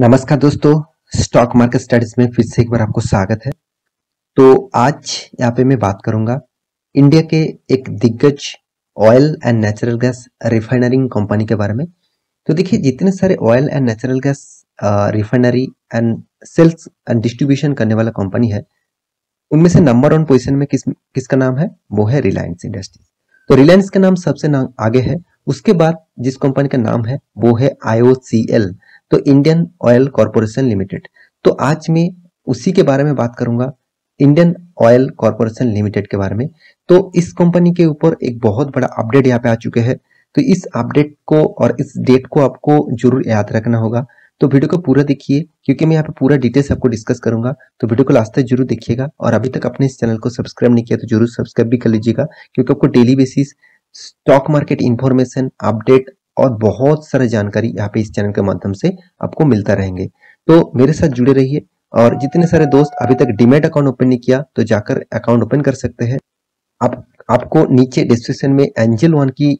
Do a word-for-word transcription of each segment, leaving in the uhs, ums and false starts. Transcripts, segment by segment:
नमस्कार दोस्तों, stock market studies में फिर से एक बार आपको स्वागत है। तो आज यहाँ पे मैं बात करूंगा इंडिया के एक दिग्गज oil and natural gas refining company के बारे में। तो देखिए, जितने सारे oil and natural gas refinery and sales and distribution करने वाला कंपनी है, उनमें से नंबर वन पोजिशन में किस किसका नाम है, वो है रिलायंस इंडस्ट्रीज। तो रिलायंस का नाम सबसे नाम आगे है। उसके बाद जिस कंपनी का नाम है वो है आई ओ सी एल, तो इंडियन ऑयल कॉरपोरेशन लिमिटेड। तो आज मैं उसी के बारे में बात करूंगा, इंडियन ऑयल कॉरपोरेशन लिमिटेड के बारे में। तो इस कंपनी के ऊपर एक बहुत बड़ा अपडेट यहाँ पे आ चुके हैं। तो इस अपडेट को और इस डेट को आपको जरूर याद रखना होगा। तो वीडियो को पूरा देखिए, क्योंकि मैं यहाँ पे पूरा डिटेल्स आपको डिस्कस करूंगा। तो वीडियो को लास्ट तक जरूर देखिएगा, और अभी तक अपने इस चैनल को सब्सक्राइब नहीं किया तो जरूर सब्सक्राइब भी कर लीजिएगा, क्योंकि आपको daily basis stock market information update और बहुत सारी जानकारी यहाँ पे इस चैनल के माध्यम से आपको मिलता रहेंगे। तो मेरे साथ जुड़े रहिए, और जितने सारे दोस्त अभी तक डीमैट अकाउंट ओपन नहीं किया तो जाकर अकाउंट ओपन कर सकते हैं। आप आपको नीचे डिस्क्रिप्शन में एंजल वन की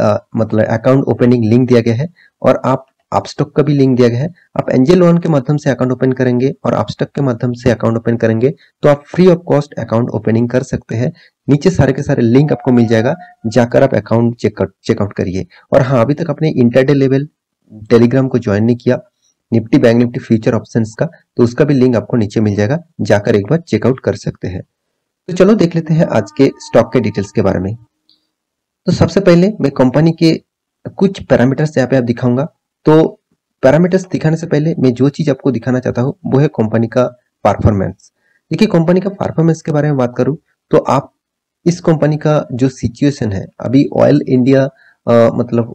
आ, मतलब अकाउंट ओपनिंग लिंक दिया गया है, और आप अपस्टॉक का भी लिंक दिया गया है। आप एंजल वन के माध्यम से अकाउंट ओपन करेंगे और अपस्टॉक के माध्यम से अकाउंट ओपन करेंगे तो आप free of cost account opening कर सकते हैं। नीचे सारे के सारे लिंक आपको मिल जाएगा, जाकर आप अकाउंट चेकआउट चेकआउट करिए। और हाँ, अभी तक आपने इंटरडे लेवल टेलीग्राम को ज्वाइन नहीं किया Nifty bank Nifty future options का, तो उसका भी लिंक आपको नीचे मिल जाएगा, जाकर एक बार चेकआउट कर सकते हैं। तो चलो देख लेते हैं आज के स्टॉक के डिटेल्स के बारे में। तो सबसे पहले मैं कंपनी के कुछ पैरामीटर्स यहाँ पे आप दिखाऊंगा। तो पैरामीटर्स दिखाने से पहले मैं जो चीज आपको दिखाना चाहता हूँ वो है कंपनी का परफॉर्मेंस। देखिए, कंपनी का परफॉर्मेंस के बारे में बात करूँ तो आप इस कंपनी का जो सिचुएशन है अभी ऑयल इंडिया आ, मतलब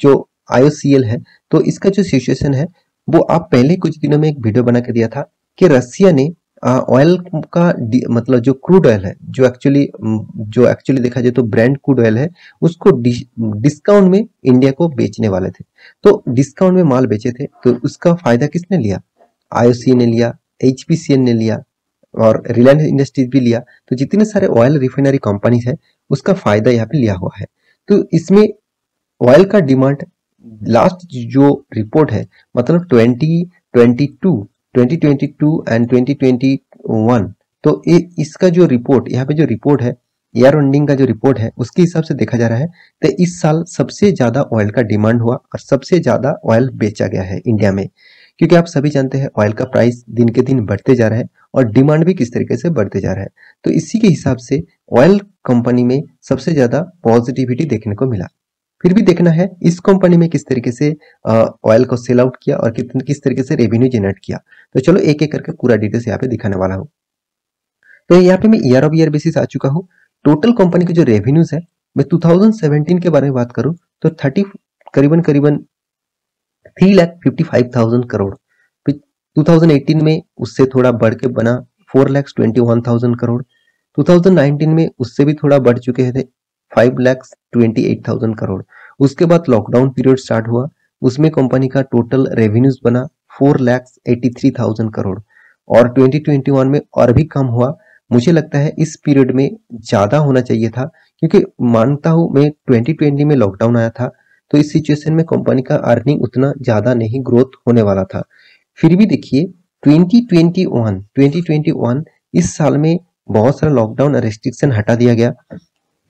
जो आई ओ सी एल है, तो इसका जो सिचुएशन है वो आप पहले कुछ दिनों में एक वीडियो बना के दिया था कि रसिया ने ऑयल का मतलब जो क्रूड ऑयल है, जो एक्चुअली जो एक्चुअली देखा जाए तो ब्रांड क्रूड ऑयल है, उसको डिस्काउंट में इंडिया को बेचने वाले थे। तो डिस्काउंट में माल बेचे थे, तो उसका फायदा किसने लिया, आई ओ सी एल ने लिया, एच पी सी एल ने लिया और रिलायंस इंडस्ट्रीज भी लिया। तो जितने सारे ऑयल रिफाइनरी कंपनीज है उसका फायदा यहाँ पे लिया हुआ है। तो इसमें ऑयल का डिमांड लास्ट जो रिपोर्ट है, मतलब twenty twenty two and twenty twenty one, तो ए, इसका जो रिपोर्ट यहाँ पे जो रिपोर्ट है ईयर एंडिंग का जो रिपोर्ट है उसके हिसाब से देखा जा रहा है तो इस साल सबसे ज्यादा ऑयल का डिमांड हुआ और सबसे ज्यादा ऑयल बेचा गया है इंडिया में, क्योंकि आप सभी जानते हैं ऑयल का प्राइस दिन के दिन बढ़ते जा रहा है और डिमांड भी किस तरीके से बढ़ते जा रहा है। तो इसी के हिसाब से ऑयल कंपनी में सबसे ज्यादा पॉजिटिविटी देखने को मिला। फिर भी देखना है इस कंपनी में किस तरीके से ऑयल को सेल आउट किया और कितने किस तरीके से रेवेन्यू जनरेट किया। तो चलो एक एक करके पूरा डिटेल्स यहाँ पे दिखाने वाला हूँ। तो यहाँ पे मैं ईयर ऑफ ईयर बेसिस आ चुका हूँ। टोटल कंपनी के जो रेवेन्यूज है, मैं टू थाउजेंड सेवेंटीन के बारे में बात करूँ तो थर्टी करीबन करीबन three lakh fifty five thousand crore, फिर टू थाउजेंड एटीन में उससे थोड़ा बढ़ के बना four lakh twenty one thousand crore, two thousand nineteen में उससे भी थोड़ा बढ़ चुके थे five lakh twenty eight thousand crore. उसके बाद लॉकडाउन पीरियड स्टार्ट हुआ, उसमें कंपनी का टोटल रेवेन्यूज बना four lakh eighty three thousand crore, और ट्वेंटी ट्वेंटी वन में और भी कम हुआ। मुझे लगता है इस पीरियड में ज्यादा होना चाहिए था, क्योंकि मानता हूँ मैं ट्वेंटी ट्वेंटी में लॉकडाउन आया था, तो इस सिचुएशन में कंपनी का अर्निंग उतना ज्यादा नहीं ग्रोथ होने वाला था। फिर भी देखिए twenty twenty one twenty twenty one इस साल में बहुत सारा लॉकडाउन रेस्ट्रिक्शन हटा दिया गया,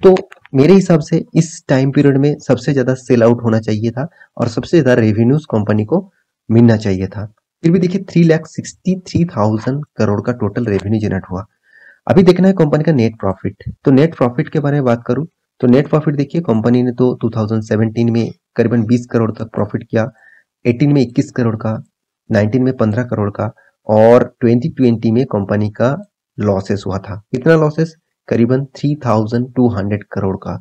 तो मेरे हिसाब से इस टाइम पीरियड में सबसे ज्यादा सेल आउट होना चाहिए था और सबसे ज्यादा रेवेन्यूज कंपनी को मिलना चाहिए था। फिर भी देखिए three lakh sixty three thousand crore का टोटल रेवेन्यू जनरेट हुआ। अभी देखना है कंपनी का नेट प्रॉफिट। तो नेट प्रॉफिट के बारे में बात करूं तो नेट प्रॉफिट देखिए कंपनी ने तो टू थाउजेंड सेवेंटीन में करीबन बीस करोड़ तक प्रॉफिट किया, एटीन में इक्कीस करोड़ का, नाइनटीन में पंद्रह करोड़ का, और ट्वेंटी ट्वेंटी में कंपनी का लॉसेस हुआ था। कितना लॉसेस, करीबन three thousand two hundred crore का,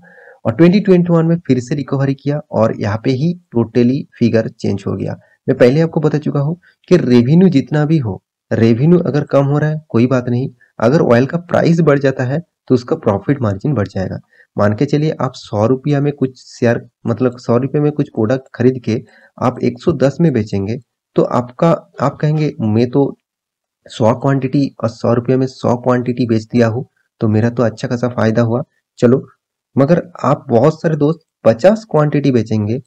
और ट्वेंटी ट्वेंटी वन में फिर से रिकवरी किया और यहाँ पे ही टोटली फिगर चेंज हो गया। मैं पहले आपको बता चुका हूँ कि रेवेन्यू जितना भी हो, रेवेन्यू अगर कम हो रहा है कोई बात नहीं, अगर ऑयल का प्राइस बढ़ जाता है तो उसका प्रॉफिट मार्जिन बढ़ जाएगा। मान के चलिए आप सौ रुपया में कुछ शेयर मतलब सौ रुपये में कुछ प्रोडक्ट खरीद के आप एक सौ दस में बेचेंगे, तो आपका आप कहेंगे मैं तो सौ क्वांटिटी और सौ रुपये में सौ क्वांटिटी बेच दिया हूँ, तो मेरा तो अच्छा खासा फायदा हुआ, चलो। मगर आप बहुत सारे दोस्त पचास क्वांटिटी बेचेंगे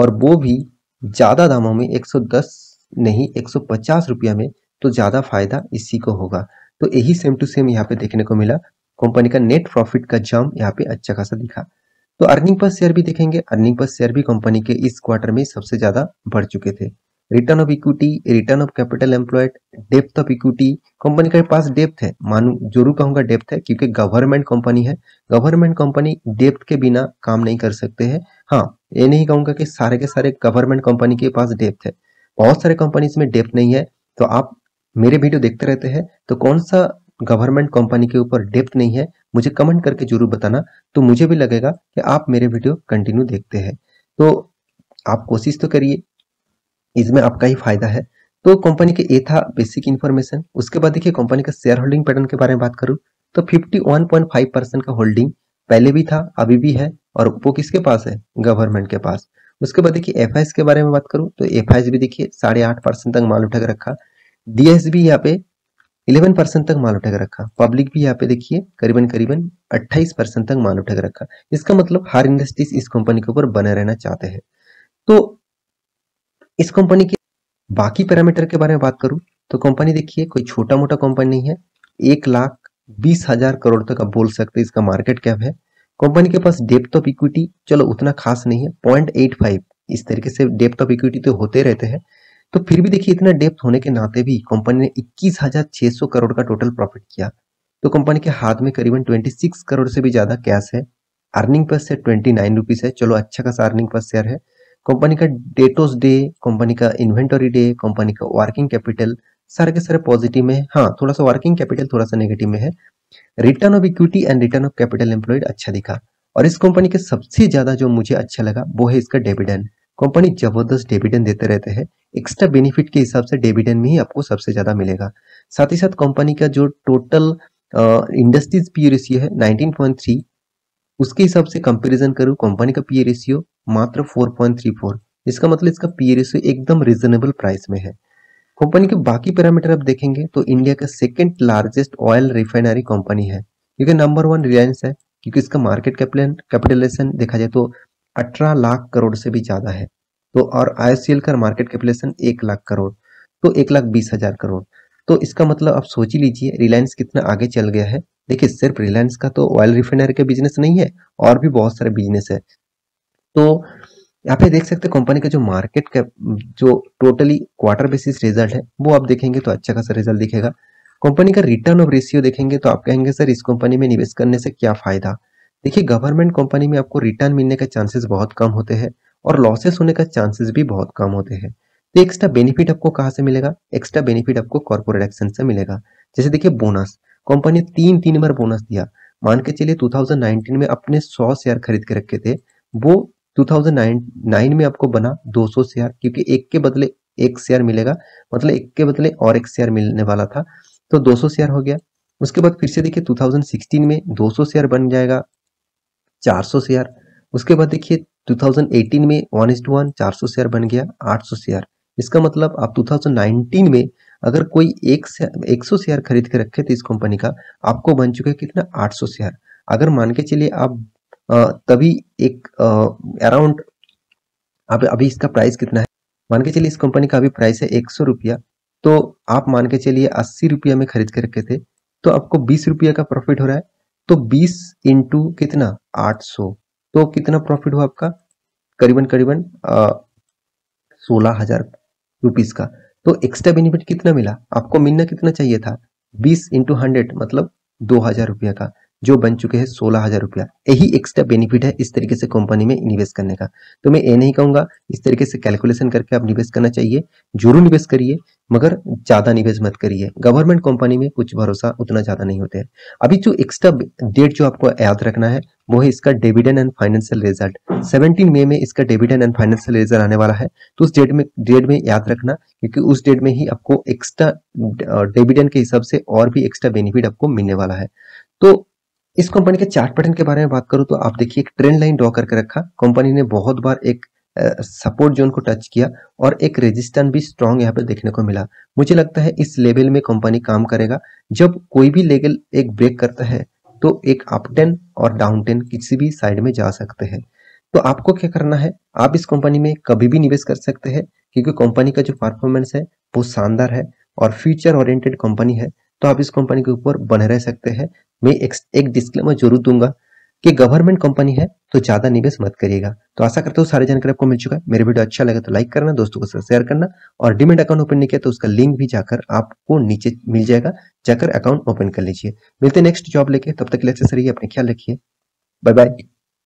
और वो भी ज़्यादा दामों में एक सौ दस नहीं एक सौ पचास रुपया में, तो ज़्यादा फायदा इसी को होगा। तो यही सेम टू सेम यहाँ पे देखने को मिला। कंपनी का नेट प्रॉफिट का जंप यहाँ पे अच्छा खासा दिखा। तो अर्निंग पर शेयर भी देखेंगे, अर्निंग पर शेयर भी कंपनी के इस क्वार्टर में सबसे ज्यादा बढ़ चुके थे। Return of equity, return of capital employed, depth of equity, company के पास डेप्थ है, मानू जरूर कहूंगा डेप्थ है, क्योंकि गवर्नमेंट कंपनी है, गवर्नमेंट कंपनी डेप्थ के बिना काम नहीं कर सकते हैं। हाँ, ये नहीं कहूंगा कि सारे के सारे गवर्नमेंट कंपनी के पास डेप्थ है, बहुत सारे कंपनीज में डेप्थ नहीं है। तो आप मेरे वीडियो देखते रहते हैं, तो कौन सा गवर्नमेंट कंपनी के ऊपर डेप्थ नहीं है मुझे कमेंट करके जरूर बताना, तो मुझे भी लगेगा कि आप मेरे वीडियो कंटिन्यू देखते हैं। तो आप कोशिश तो करिए, इसमें आपका ही फायदा है। तो कंपनी के ये था बेसिक इन्फॉर्मेशन। उसके बाद देखिए कंपनी का शेयर होल्डिंग पैटर्न के बारे में बात करूं तो इक्यावन पॉइंट फाइव परसेंट का होल्डिंग पहले भी था, अभी भी है, और वो किसके पास है? गवर्नमेंट के पास। उसके बाद देखिए एफ आई एस के बारे में बात करूं तो एफ आई एस भी देखिए साढ़े आठ परसेंट तक माल उठा के रखा। डी एस भी यहाँ पे इलेवन परसेंट तक माल उठा के रखा। पब्लिक भी यहाँ पे देखिए करीबन करीबन अट्ठाईस परसेंट तक माल उठा के रखा। इसका मतलब हर इंडस्ट्रीज इस कंपनी के ऊपर बने रहना चाहते हैं। तो इस कंपनी के बाकी पैरामीटर के बारे में बात करूं तो कंपनी देखिए कोई छोटा मोटा कंपनी नहीं है, एक लाख बीस हजार करोड़ तक आप बोल सकते हैं इसका मार्केट कैप है। कंपनी के पास डेप्थ ऑफ इक्विटी चलो उतना खास नहीं है, पॉइंट एट फाइव इस तरीके से डेप्थ ऑफ इक्विटी तो होते रहते हैं। तो फिर भी देखिए इतना डेप्थ होने के नाते भी कंपनी ने इक्कीस हज़ार छह सौ करोड़ का टोटल प्रॉफिट किया। तो कंपनी के हाथ में करीबन छब्बीस करोड़ से भी ज्यादा कैश है। अर्निंग पर शेयर उनतीस रुपीस है, चलो अच्छा खासा अर्निंग पर शेयर है। कंपनी का डेटोस डे, कंपनी का इन्वेंटोरी डे, कंपनी का वर्किंग कैपिटल सारे के सारे पॉजिटिव में है। हाँ, थोड़ा सा वर्किंग कैपिटल थोड़ा सा नेगेटिव में है। Return of equity and return of capital employed अच्छा दिखा। और इस कंपनी के सबसे ज्यादा जो मुझे अच्छा लगा वो है इसका डिविडेंड। कंपनी जबरदस्त डिविडेंड देते रहते हैं, एक्स्ट्रा बेनिफिट के हिसाब से डिविडेंड में ही आपको सबसे ज्यादा मिलेगा। साथ ही साथ कंपनी का जो टोटल इंडस्ट्रीज पी रेशियो है उन्नीस पॉइंट थ्री, उसके हिसाब से कंपैरिजन करूं कंपनी का पी रेशियो मात्र चार पॉइंट तीन चार। इसका मतलब इसका पी रेशियो एकदम रिजनेबल प्राइस में है। कंपनी के बाकी पैरामीटर आप देखेंगे तो इंडिया का second largest oil refinery company है, क्योंकि नंबर वन रिलायंस है, क्योंकि इसका मार्केट कैपिटलाइजेशन देखा जाए तो अठारह लाख करोड़ से भी ज्यादा है। तो और आई एच सी एल का मार्केट कैपिटलाइजेशन एक लाख करोड़, तो एक लाख बीस हजार करोड़। तो इसका मतलब आप सोच ही लीजिए रिलायंस कितना आगे चल गया है। देखिए सिर्फ रिलायंस का तो ऑयल रिफाइनरी का बिजनेस नहीं है, और भी बहुत सारे बिजनेस है। तो यहाँ पे देख सकते हैं कंपनी का जो मार्केट कैप जो टोटली क्वार्टर बेसिस रिजल्ट है वो आप देखेंगे तो अच्छा खासा रिजल्ट दिखेगा। कंपनी का रिटर्न ऑफ रेशियो देखेंगे तो आप कहेंगे सर इस कंपनी में निवेश करने से क्या फायदा। देखिए गवर्नमेंट कंपनी में आपको रिटर्न मिलने के चांसेस बहुत कम होते हैं और लॉसेस होने का चांसेस भी बहुत कम होते हैं। तो एक्स्ट्रा बेनिफिट आपको कहाँ से मिलेगा? एक्स्ट्रा बेनिफिट आपको कॉर्पोरेट एक्शन से मिलेगा। जैसे देखिए बोनस, कंपनी तीन तीन बार बोनस दिया। मान के चलिए दो हज़ार उन्नीस में अपने सौ शेयर खरीद के रखे थे, वो दो हज़ार नौ में आपको बना दो सौ शेयर, क्योंकि एक के बदले एक शेयर मिलेगा, मतलब एक के बदले और एक शेयर मिलने वाला था, तो दो सौ शेयर हो गया। उसके बाद फिर से देखिए दो हज़ार सोलह में दो सौ शेयर बन जाएगा चार सौ शेयर। उसके बाद देखिए दो हज़ार अठारह में वन इज टू वन चार सौ शेयर बन गया आठ सौ शेयर। इसका मतलब आप दो हज़ार उन्नीस में अगर कोई एक सौ शेयर खरीद के रखे थे इस कंपनी का, आपको बन चुका है कितना आठ सौ शेयर। अगर मान के चलिए आप तभी एक अराउंड आप अभी इसका प्राइस कितना है, मान के चलिए इस कंपनी का अभी प्राइस है एक सौ रुपया, तो आप मान के चलिए अस्सी रुपया में खरीद के रखे थे, तो आपको बीस रुपया का प्रॉफिट हो रहा है। तो बीस इंटू कितना आठ सौ, तो कितना प्रॉफिट हुआ आपका? करीबन करीबन सोलह हजार रुपीज का। तो एक्स्ट्रा बेनिफिट कितना मिला? आपको मिलना कितना चाहिए था? बीस इंटू हंड्रेड मतलब दो हजार रुपया का, जो बन चुके हैं सोलह हजार रुपया। यही एक्स्ट्रा बेनिफिट है इस तरीके से कंपनी में निवेश करने का। तो मैं ये नहीं कहूंगा इस तरीके से कैलकुलेशन करके आप निवेश करना चाहिए, जरूर निवेश करिए, मगर ज्यादा निवेश मत करिए। गवर्नमेंट कंपनी में कुछ भरोसा उतना ज्यादा नहीं होते हैं। अभी जो एक्स्ट्रा डेट जो आपको याद रखना है वो है इसका डिविडेंड एंड फाइनेंशियल रिजल्ट। सत्रह मई में इसका डिविडेंड एंड फाइनेंशियल रिजल्ट आने वाला है, तो उस डेट में डेट में याद रखना, क्योंकि उस डेट में ही आपको एक्स्ट्रा डिविडेंड के हिसाब से और भी एक्स्ट्रा बेनिफिट आपको मिलने वाला है। तो इस कंपनी के चार्ट पैटर्न के बारे में बात करूं तो आप देखिए एक ट्रेंड लाइन ड्रॉ करके रखा। कंपनी ने बहुत बार एक सपोर्ट जोन को टच किया और एक रेजिस्टेंस भी स्ट्रांग यहाँ पे देखने को मिला। मुझे लगता है इस लेवल में कंपनी काम करेगा। जब कोई भी लेवल एक ब्रेक करता है तो एक अपटेन और डाउनटेन किसी भी साइड में जा सकते हैं। तो आपको क्या करना है, आप इस कंपनी में कभी भी निवेश कर सकते हैं क्योंकि कंपनी का जो परफॉर्मेंस है वो शानदार है और फ्यूचर ओरिएंटेड कंपनी है, तो आप इस कंपनी के ऊपर बने रह सकते हैं। मैं एक, एक डिस्क्लेमर जरूर दूंगा कि गवर्नमेंट कंपनी है तो ज्यादा निवेश मत करिएगा। तो आशा करता हूँ सारी जानकारी आपको मिल चुका है। मेरे वीडियो अच्छा लगे तो लाइक करना, दोस्तों के साथ शेयर करना और डीमेट अकाउंट ओपन नहीं किया तो उसका लिंक भी जाकर आपको नीचे मिल जाएगा, जाकर अकाउंट ओपन कर लीजिए। मिलते हैं नेक्स्ट जॉब लेके, तब तक के लिए अपने ख्याल रखिए, बाय बाय।